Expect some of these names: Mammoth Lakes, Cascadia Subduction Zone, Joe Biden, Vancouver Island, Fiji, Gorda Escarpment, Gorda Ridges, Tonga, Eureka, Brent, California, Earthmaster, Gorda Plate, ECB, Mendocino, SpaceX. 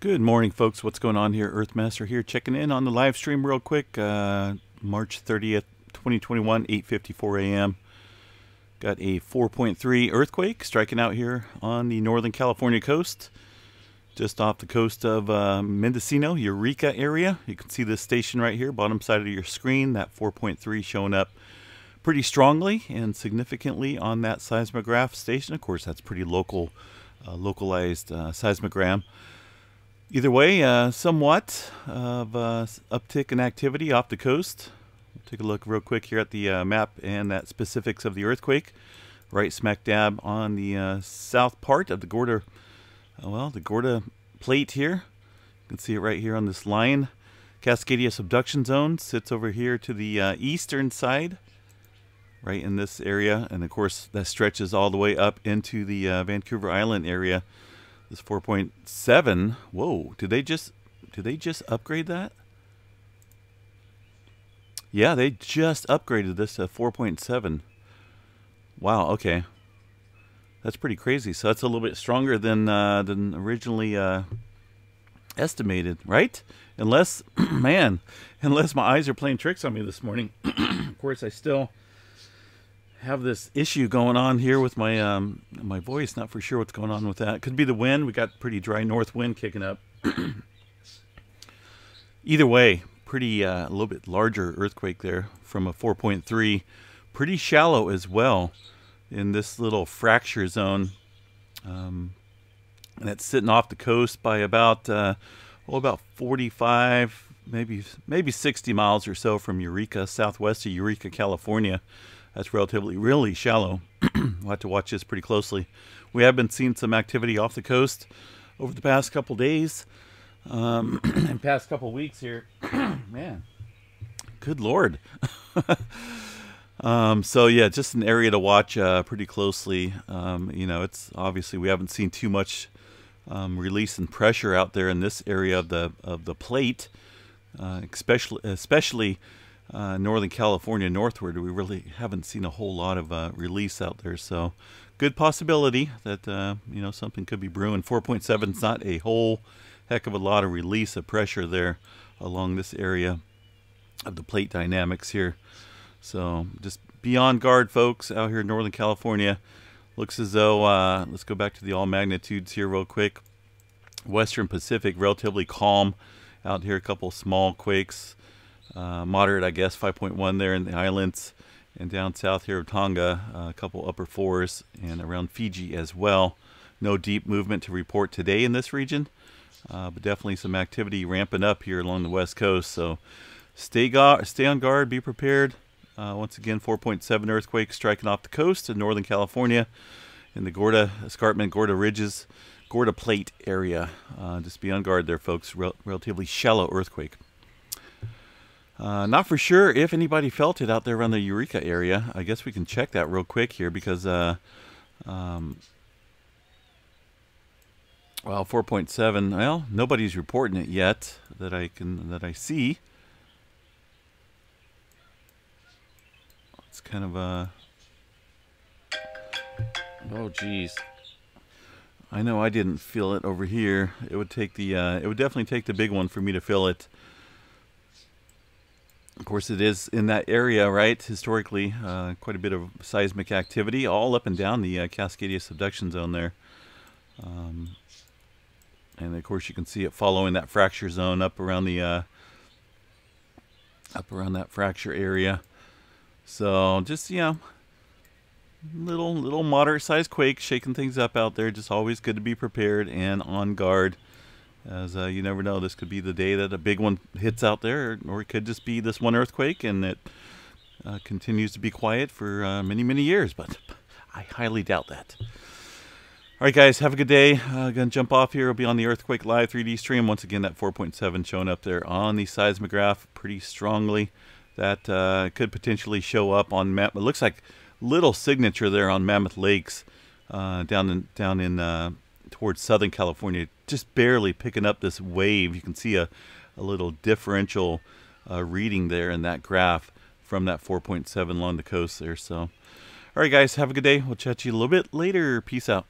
Good morning, folks. What's going on here? Earthmaster here, checking in on the live stream real quick. March 30th, 2021, 8:54 a.m. Got a 4.3 earthquake striking out here on the northern California coast, just off the coast of Mendocino, Eureka area. You can see this station right here, bottom side of your screen, that 4.3 showing up pretty strongly and significantly on that seismograph station. Of course, that's pretty local, localized seismogram. Either way, somewhat of uptick in activity off the coast. We'll take a look real quick here at the map and that specifics of the earthquake. Right smack dab on the south part of the Gorda, the Gorda Plate here. You can see it right here on this line. Cascadia Subduction Zone sits over here to the eastern side, right in this area. And of course, that stretches all the way up into the Vancouver Island area. This 4.7. Whoa! Did they just upgrade that? Yeah, they just upgraded this to 4.7. Wow. Okay, that's pretty crazy. So that's a little bit stronger than originally estimated, right? Unless, man, unless my eyes are playing tricks on me this morning. Of course, I still have this issue going on here with my my voice. Not for sure what's going on with that. Could be the wind. We got pretty dry north wind kicking up. Either way, pretty a little bit larger earthquake there from a 4.3. Pretty shallow as well in this little fracture zone, and it's sitting off the coast by about 45, maybe 60 miles or so from Eureka, southwest of Eureka, California. That's relatively really shallow. We'll have to watch this pretty closely. We have been seeing some activity off the coast over the past couple days and past couple weeks here. Man, good Lord. So yeah, just an area to watch pretty closely. You know, it's obviously we haven't seen too much release and pressure out there in this area of the plate, especially northern California northward. We really haven't seen a whole lot of release out there, so good possibility that you know, something could be brewing. 4.7 is not a whole heck of a lot of release of pressure there along this area of the plate dynamics here, so just be on guard, folks, out here in northern California. Looks as though let's go back to the all magnitudes here real quick. Western Pacific relatively calm out here, a couple small quakes. Moderate, I guess, 5.1 there in the islands, and down south here of Tonga, a couple upper fours, and around Fiji as well. No deep movement to report today in this region, but definitely some activity ramping up here along the west coast. So stay on guard, be prepared. Once again, 4.7 earthquake striking off the coast in northern California in the Gorda Escarpment, Gorda Ridges, Gorda Plate area. Just be on guard there, folks. Relatively shallow earthquake. Not for sure if anybody felt it out there around the Eureka area. I guess we can check that real quick here because, well, 4.7. Well, nobody's reporting it yet that I see. It's kind of a. Oh, geez. I know I didn't feel it over here. It would take the. It would definitely take the big one for me to feel it. Of course, it is in that area, right? Historically, quite a bit of seismic activity all up and down the Cascadia Subduction Zone there. And of course, you can see it following that fracture zone up around the that fracture area. So just, you know, little moderate-sized quake shaking things up out there. Just always good to be prepared and on guard. As you never know, this could be the day that a big one hits out there, or it could just be this one earthquake and it continues to be quiet for many years, but I highly doubt that. All right, guys, have a good day. Gonna jump off here. We'll be on the Earthquake Live 3D stream. Once again, that 4.7 showing up there on the seismograph pretty strongly. That could potentially show up on map. It looks like little signature there on Mammoth Lakes down in towards southern California, just barely picking up this wave. You can see a little differential reading there in that graph from that 4.7 along the coast there. So, all right, guys, have a good day. We'll chat to you a little bit later. Peace out.